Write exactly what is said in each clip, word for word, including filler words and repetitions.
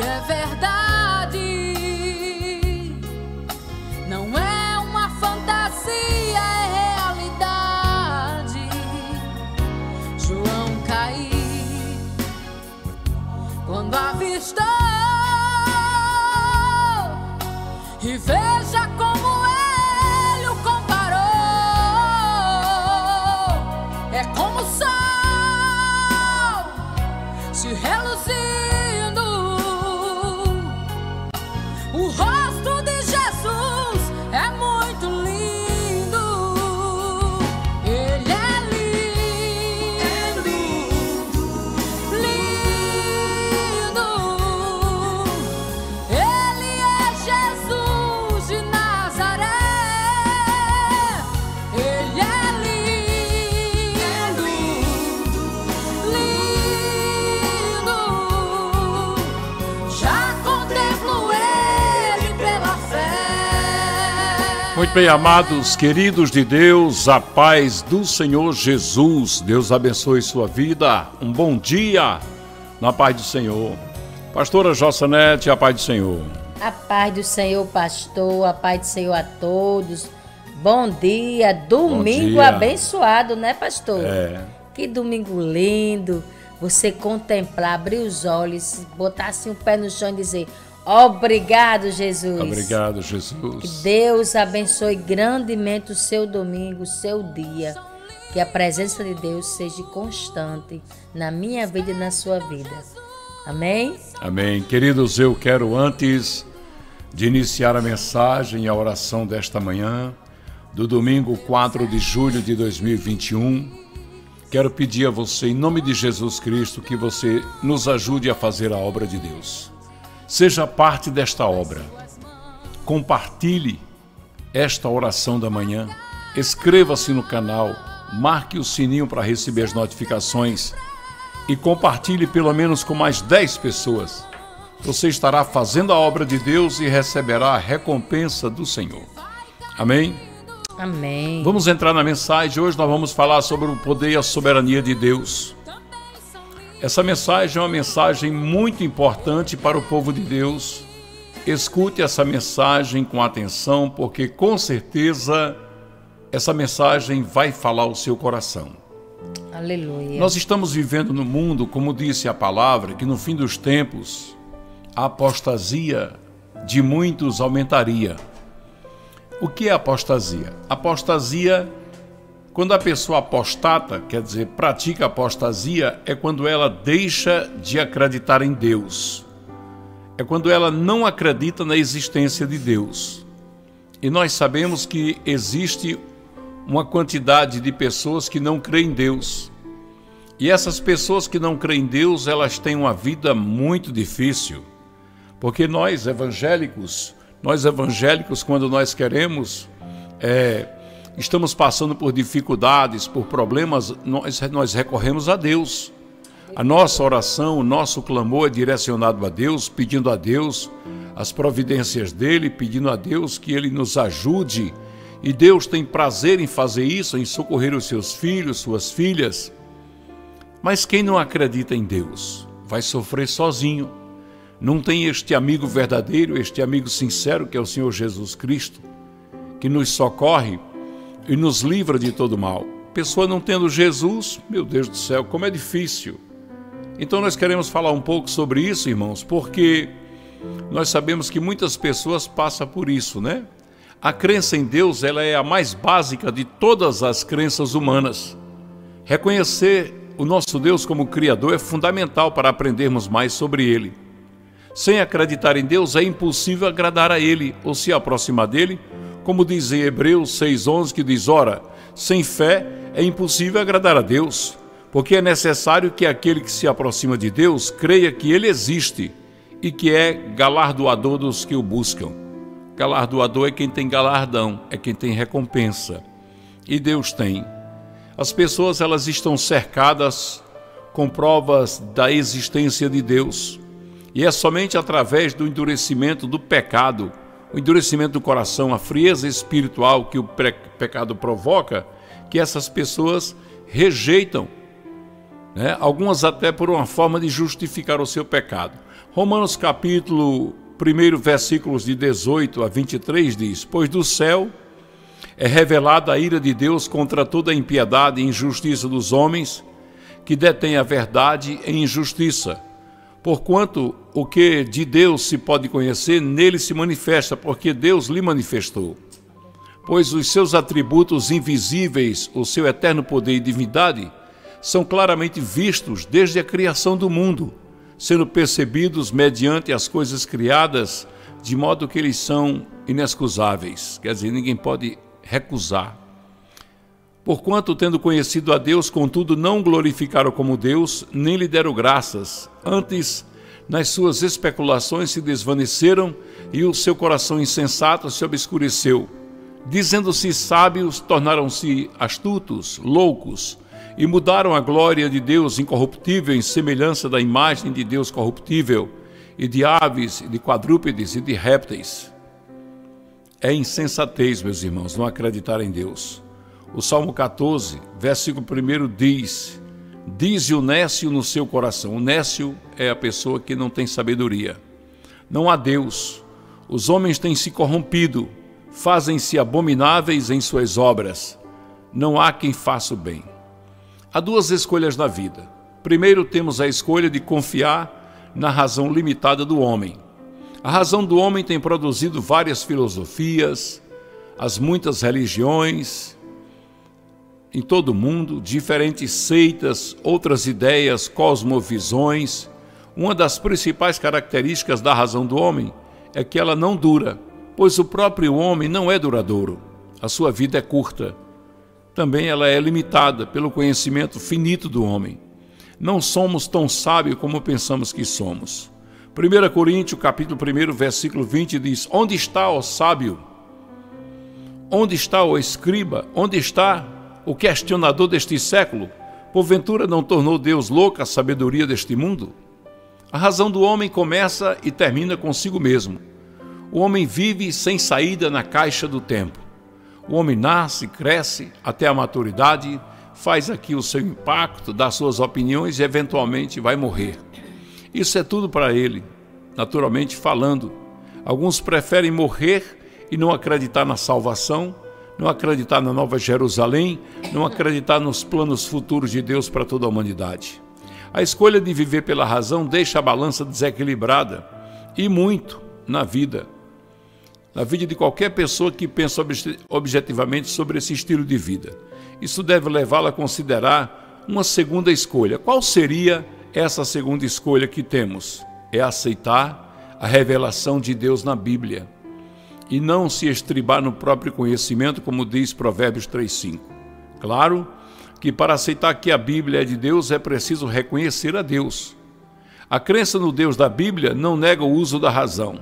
é verdade, não é uma fantasia, é realidade. João caiu quando avistou e veja como ele o comparou. É como o sol se reluziu. O rosto de Jesus é muito lindo. Ele é lindo, é lindo, lindo. Ele é Jesus de Nazaré. Ele é lindo, é lindo, lindo. Já contemplo ele. Muito bem, amados, queridos de Deus, a paz do Senhor Jesus. Deus abençoe sua vida. Um bom dia na paz do Senhor. Pastora Jocanete, a paz do Senhor. A paz do Senhor, pastor. A paz do Senhor a todos. Bom dia. Domingo bom dia. Abençoado, né, pastor? É. Que domingo lindo. Você contemplar, abrir os olhos, botar assim o pé no chão e dizer... Obrigado, Jesus. Obrigado, Jesus. Que Deus abençoe grandemente o seu domingo, o seu dia. Que a presença de Deus seja constante na minha vida e na sua vida. Amém? Amém. Queridos, eu quero, antes de iniciar a mensagem e a oração desta manhã, do domingo quatro de julho de dois mil e vinte e um, quero pedir a você, em nome de Jesus Cristo, que você nos ajude a fazer a obra de Deus. Seja parte desta obra. Compartilhe esta oração da manhã. Inscreva-se no canal. Marque o sininho para receber as notificações. E compartilhe pelo menos com mais dez pessoas. Você estará fazendo a obra de Deus e receberá a recompensa do Senhor. Amém? Amém. Vamos entrar na mensagem. Hoje nós vamos falar sobre o poder e a soberania de Deus. Essa mensagem é uma mensagem muito importante para o povo de Deus. Escute essa mensagem com atenção, porque com certeza essa mensagem vai falar ao seu coração. Aleluia. Nós estamos vivendo no mundo, como disse a palavra, que no fim dos tempos a apostasia de muitos aumentaria. O que é apostasia? Apostasia é... Quando a pessoa apostata, quer dizer, pratica apostasia, é quando ela deixa de acreditar em Deus. É quando ela não acredita na existência de Deus. E nós sabemos que existe uma quantidade de pessoas que não creem em Deus. E essas pessoas que não creem em Deus, elas têm uma vida muito difícil. Porque nós evangélicos, nós evangélicos, quando nós queremos... é, estamos passando por dificuldades, por problemas, nós, nós recorremos a Deus. A nossa oração, o nosso clamor é direcionado a Deus, pedindo a Deus as providências dele, pedindo a Deus que ele nos ajude. E Deus tem prazer em fazer isso, em socorrer os seus filhos, suas filhas. Mas quem não acredita em Deus vai sofrer sozinho. Não tem este amigo verdadeiro, este amigo sincero que é o Senhor Jesus Cristo, que nos socorre e nos livra de todo mal. Pessoa não tendo Jesus, meu Deus do céu, como é difícil. Então nós queremos falar um pouco sobre isso, irmãos, porque nós sabemos que muitas pessoas passam por isso, né? A crença em Deus, ela é a mais básica de todas as crenças humanas. Reconhecer o nosso Deus como Criador é fundamental para aprendermos mais sobre Ele. Sem acreditar em Deus, é impossível agradar a Ele ou se aproximar dEle, como diz em Hebreus seis, onze, que diz, ora, sem fé é impossível agradar a Deus, porque é necessário que aquele que se aproxima de Deus creia que Ele existe e que é galardoador dos que o buscam. Galardoador é quem tem galardão, é quem tem recompensa. E Deus tem. As pessoas, elas estão cercadas com provas da existência de Deus. E é somente através do endurecimento do pecado, o endurecimento do coração, a frieza espiritual que o pecado provoca, que essas pessoas rejeitam né? Algumas até por uma forma de justificar o seu pecado. Romanos capítulo um, versículos de dezoito a vinte e três diz: pois do céu é revelada a ira de Deus contra toda a impiedade e injustiça dos homens, que detém a verdade em injustiça. Porquanto o que de Deus se pode conhecer, nele se manifesta, porque Deus lhe manifestou. Pois os seus atributos invisíveis, o seu eterno poder e divindade, são claramente vistos desde a criação do mundo, sendo percebidos mediante as coisas criadas, de modo que eles são inexcusáveis. Quer dizer, ninguém pode recusar. Porquanto, tendo conhecido a Deus, contudo não glorificaram como Deus, nem lhe deram graças. Antes, nas suas especulações se desvaneceram, e o seu coração insensato se obscureceu. Dizendo-se sábios, tornaram-se astutos, loucos, e mudaram a glória de Deus incorruptível em semelhança da imagem de Deus corruptível, e de aves, e de quadrúpedes, e de répteis. É insensatez, meus irmãos, não acreditar em Deus. O Salmo quatorze, versículo um diz: diz o nécio no seu coração. O nécio é a pessoa que não tem sabedoria. Não há Deus. Os homens têm se corrompido, fazem-se abomináveis em suas obras. Não há quem faça o bem. Há duas escolhas na vida. Primeiro, temos a escolha de confiar na razão limitada do homem. A razão do homem tem produzido várias filosofias, as muitas religiões em todo o mundo, diferentes seitas, outras ideias, cosmovisões. Uma das principais características da razão do homem é que ela não dura, pois o próprio homem não é duradouro. A sua vida é curta. Também ela é limitada pelo conhecimento finito do homem. Não somos tão sábios como pensamos que somos. primeira Coríntios, capítulo um, versículo vinte diz: onde está o sábio? Onde está o escriba? Onde está o questionador deste século? Porventura não tornou Deus louca a sabedoria deste mundo? A razão do homem começa e termina consigo mesmo. O homem vive sem saída na caixa do tempo. O homem nasce, cresce até a maturidade, faz aqui o seu impacto, dá suas opiniões e eventualmente vai morrer. Isso é tudo para ele, naturalmente falando. Alguns preferem morrer e não acreditar na salvação, não acreditar na Nova Jerusalém, não acreditar nos planos futuros de Deus para toda a humanidade. A escolha de viver pela razão deixa a balança desequilibrada, e muito, na vida. Na vida de qualquer pessoa que pensa objetivamente sobre esse estilo de vida. Isso deve levá-la a considerar uma segunda escolha. Qual seria essa segunda escolha que temos? É aceitar a revelação de Deus na Bíblia e não se estribar no próprio conhecimento, como diz Provérbios três, cinco. Claro que para aceitar que a Bíblia é de Deus, é preciso reconhecer a Deus. A crença no Deus da Bíblia não nega o uso da razão.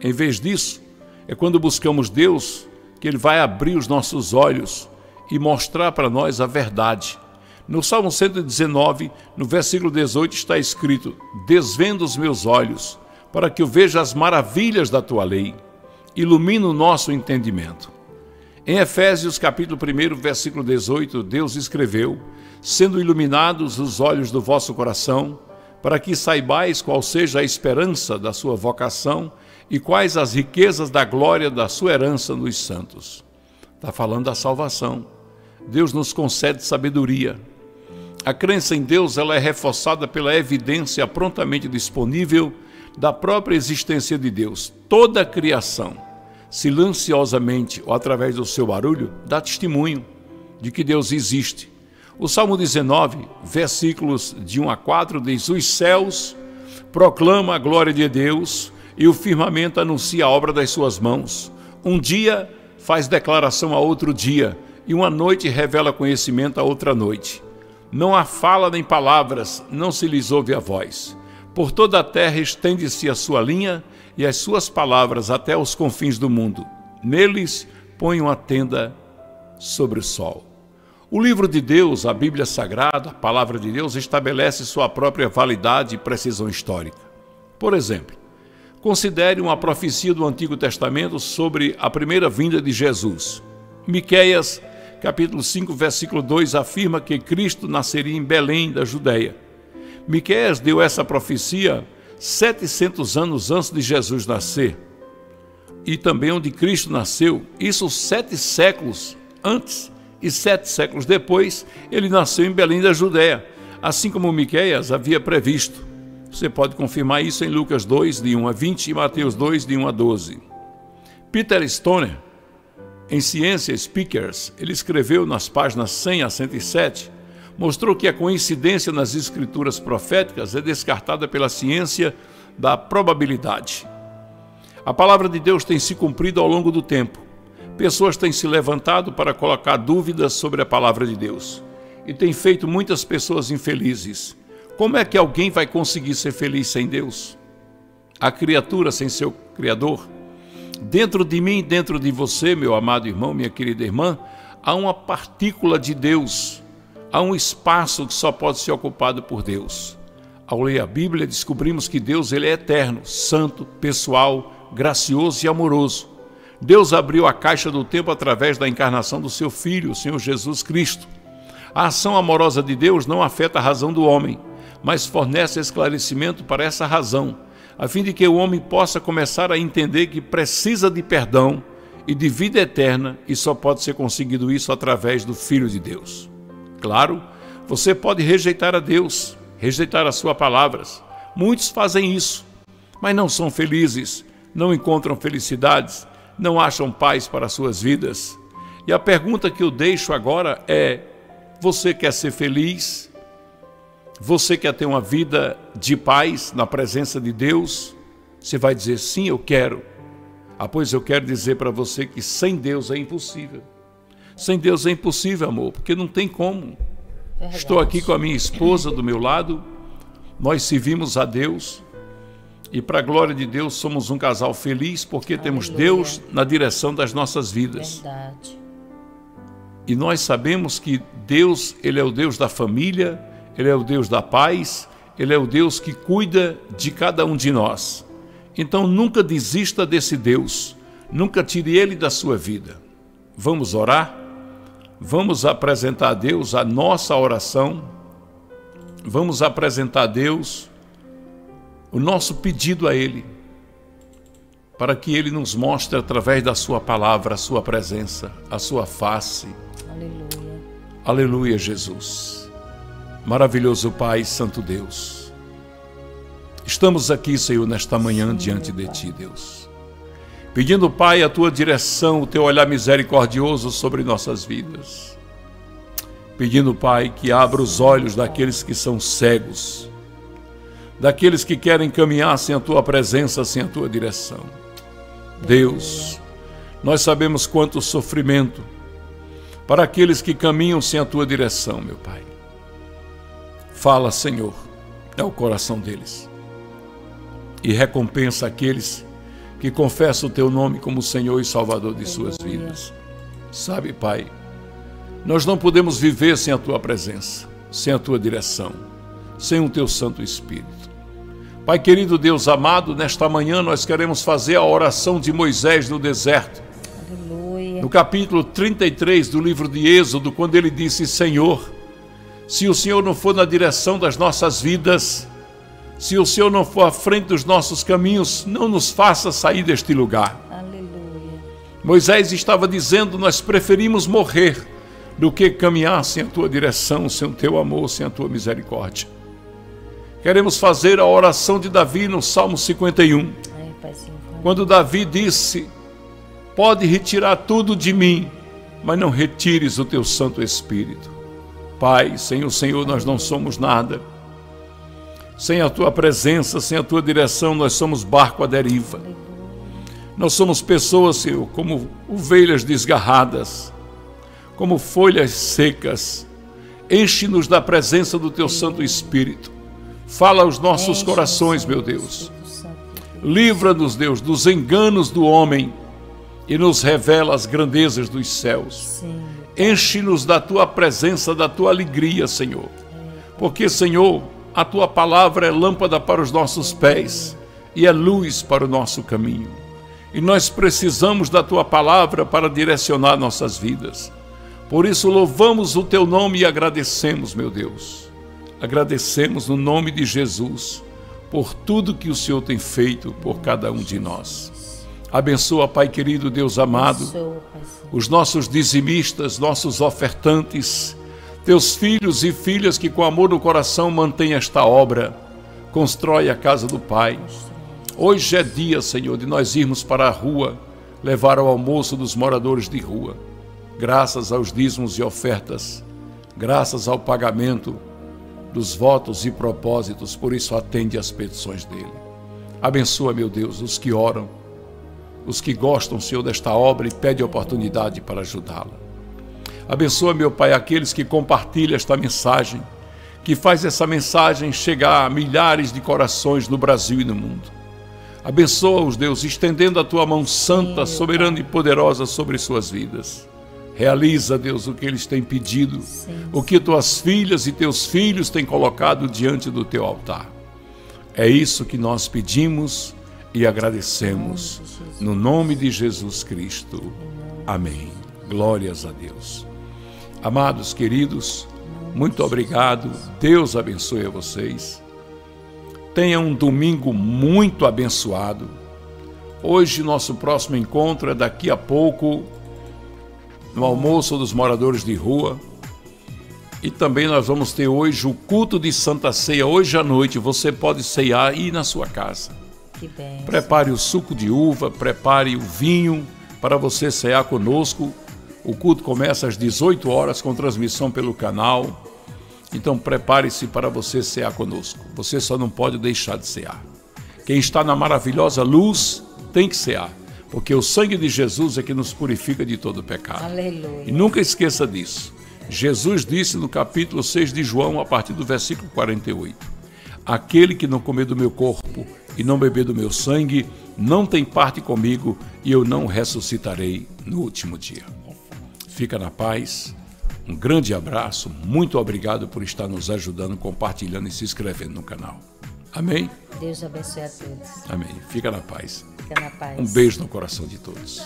Em vez disso, é quando buscamos Deus que Ele vai abrir os nossos olhos e mostrar para nós a verdade. No Salmo cento e dezenove, no versículo dezoito, está escrito: desvenda os meus olhos, para que eu veja as maravilhas da Tua lei. Ilumina o nosso entendimento. Em Efésios, capítulo um, versículo dezoito, Deus escreveu: sendo iluminados os olhos do vosso coração, para que saibais qual seja a esperança da sua vocação e quais as riquezas da glória da sua herança nos santos. Está falando da salvação. Deus nos concede sabedoria. A crença em Deus ela é reforçada pela evidência prontamente disponível da própria existência de Deus. Toda a criação, silenciosamente ou através do seu barulho, dá testemunho de que Deus existe. O Salmo dezenove, versículos de um a quatro, diz: os céus proclamam a glória de Deus e o firmamento anuncia a obra das suas mãos. Um dia faz declaração a outro dia e uma noite revela conhecimento a outra noite. Não há fala nem palavras, não se lhes ouve a voz. Por toda a terra estende-se a sua linha e as suas palavras até os confins do mundo. Neles põe uma tenda sobre o sol. O livro de Deus, a Bíblia Sagrada, a Palavra de Deus, estabelece sua própria validade e precisão histórica. Por exemplo, considere uma profecia do Antigo Testamento sobre a primeira vinda de Jesus. Miqueias, capítulo cinco, versículo dois, afirma que Cristo nasceria em Belém, da Judeia. Miqueias deu essa profecia setecentos anos antes de Jesus nascer, e também onde Cristo nasceu, isso sete séculos antes, e sete séculos depois, ele nasceu em Belém da Judeia, assim como Miqueias havia previsto. Você pode confirmar isso em Lucas dois, de um a vinte, e Mateus dois, de um a doze. Peter Stoner, em Science Speakers, ele escreveu nas páginas cem a cento e sete, mostrou que a coincidência nas escrituras proféticas é descartada pela ciência da probabilidade. A palavra de Deus tem se cumprido ao longo do tempo. Pessoas têm se levantado para colocar dúvidas sobre a palavra de Deus e tem feito muitas pessoas infelizes. Como é que alguém vai conseguir ser feliz sem Deus? A criatura sem seu Criador? Dentro de mim, dentro de você, meu amado irmão, minha querida irmã, há uma partícula de Deus. Há um espaço que só pode ser ocupado por Deus. Ao ler a Bíblia, descobrimos que Deus ele é eterno, santo, pessoal, gracioso e amoroso. Deus abriu a caixa do tempo através da encarnação do seu Filho, o Senhor Jesus Cristo. A ação amorosa de Deus não afeta a razão do homem, mas fornece esclarecimento para essa razão, a fim de que o homem possa começar a entender que precisa de perdão e de vida eterna, e só pode ser conseguido isso através do Filho de Deus. Claro, você pode rejeitar a Deus, rejeitar as suas palavras. Muitos fazem isso, mas não são felizes, não encontram felicidades, não acham paz para suas vidas. E a pergunta que eu deixo agora é: você quer ser feliz? Você quer ter uma vida de paz na presença de Deus? Você vai dizer, sim, eu quero. Ah, pois eu quero dizer para você que sem Deus é impossível. Sem Deus é impossível, amor, porque não tem como. Verdade. Estou aqui com a minha esposa do meu lado, nós servimos a Deus e, para a glória de Deus, somos um casal feliz porque Aleluia. Temos Deus na direção das nossas vidas. Verdade. E nós sabemos que Deus, Ele é o Deus da família, Ele é o Deus da paz, Ele é o Deus que cuida de cada um de nós. Então, nunca desista desse Deus, nunca tire Ele da sua vida. Vamos orar? Vamos apresentar a Deus a nossa oração, vamos apresentar a Deus o nosso pedido a Ele, para que Ele nos mostre através da sua palavra, a sua presença, a sua face. Aleluia. Aleluia, Jesus. Maravilhoso Pai, Santo Deus. Estamos aqui, Senhor, nesta manhã Sim, diante de Ti, Deus. Pedindo, Pai, a Tua direção, o Teu olhar misericordioso sobre nossas vidas. Pedindo, Pai, que abra os olhos daqueles que são cegos, daqueles que querem caminhar sem a Tua presença, sem a Tua direção. Deus, nós sabemos quanto sofrimento para aqueles que caminham sem a Tua direção, meu Pai. Fala, Senhor, ao coração deles e recompensa aqueles que confessa o Teu nome como Senhor e Salvador de suas vidas. Sabe, Pai, nós não podemos viver sem a Tua presença, sem a Tua direção, sem o Teu Santo Espírito. Pai querido, Deus amado, nesta manhã nós queremos fazer a oração de Moisés no deserto. Aleluia. No capítulo trinta e três do livro de Êxodo, quando ele disse, Senhor, se o Senhor não for na direção das nossas vidas, se o Senhor não for à frente dos nossos caminhos, não nos faça sair deste lugar. Aleluia. Moisés estava dizendo, nós preferimos morrer do que caminhar sem a Tua direção, sem o Teu amor, sem a Tua misericórdia. Queremos fazer a oração de Davi no Salmo cinquenta e um. Ai, paizinho, quando Davi disse, pode retirar tudo de mim, mas não retires o Teu Santo Espírito. Pai, sem o Senhor nós não somos nada. Sem a Tua presença, sem a Tua direção, nós somos barco à deriva. Nós somos pessoas, Senhor, como ovelhas desgarradas, como folhas secas. Enche-nos da presença do Teu Santo Espírito. Fala aos nossos corações, meu Deus. Livra-nos, Deus, dos enganos do homem e nos revela as grandezas dos céus. Enche-nos da Tua presença, da Tua alegria, Senhor. Porque, Senhor, a Tua palavra é lâmpada para os nossos pés e é luz para o nosso caminho. E nós precisamos da Tua palavra para direcionar nossas vidas. Por isso louvamos o teu nome e agradecemos, meu Deus. Agradecemos no nome de Jesus por tudo que o Senhor tem feito por cada um de nós. Abençoa, Pai querido, Deus amado, os nossos dizimistas, nossos ofertantes, teus filhos e filhas que com amor no coração mantêm esta obra, constrói a casa do Pai. Hoje é dia, Senhor, de nós irmos para a rua, levar o almoço dos moradores de rua. Graças aos dízimos e ofertas, graças ao pagamento dos votos e propósitos, por isso atende às petições dele. Abençoa, meu Deus, os que oram, os que gostam, Senhor, desta obra e pede oportunidade para ajudá-la. Abençoa, meu Pai, aqueles que compartilham esta mensagem, que faz essa mensagem chegar a milhares de corações no Brasil e no mundo. Abençoa-os, Deus, estendendo a tua mão santa, soberana e poderosa sobre suas vidas. Realiza, Deus, o que eles têm pedido, sim, o que tuas filhas e teus filhos têm colocado diante do teu altar. É isso que nós pedimos e agradecemos, no nome de Jesus Cristo. Amém. Glórias a Deus. Amados, queridos, muito obrigado. Deus abençoe a vocês. Tenha um domingo muito abençoado. Hoje, nosso próximo encontro é daqui a pouco, no almoço dos moradores de rua, e também nós vamos ter hoje o culto de Santa Ceia, hoje à noite. Você pode ceiar e ir na sua casa. Que bem. Prepare o suco de uva, prepare o vinho para você cear conosco. O culto começa às dezoito horas com transmissão pelo canal, então prepare-se para você cear conosco. Você só não pode deixar de cear. Quem está na maravilhosa luz tem que cear, porque o sangue de Jesus é que nos purifica de todo pecado. Aleluia. E nunca esqueça disso. Jesus disse no capítulo seis de João, a partir do versículo quarenta e oito, aquele que não comer do meu corpo e não beber do meu sangue, não tem parte comigo, e eu não ressuscitarei no último dia. Fica na paz. Um grande abraço. Muito obrigado por estar nos ajudando, compartilhando e se inscrevendo no canal. Amém? Deus abençoe a todos. Amém. Fica na paz. Fica na paz. Um beijo no coração de todos.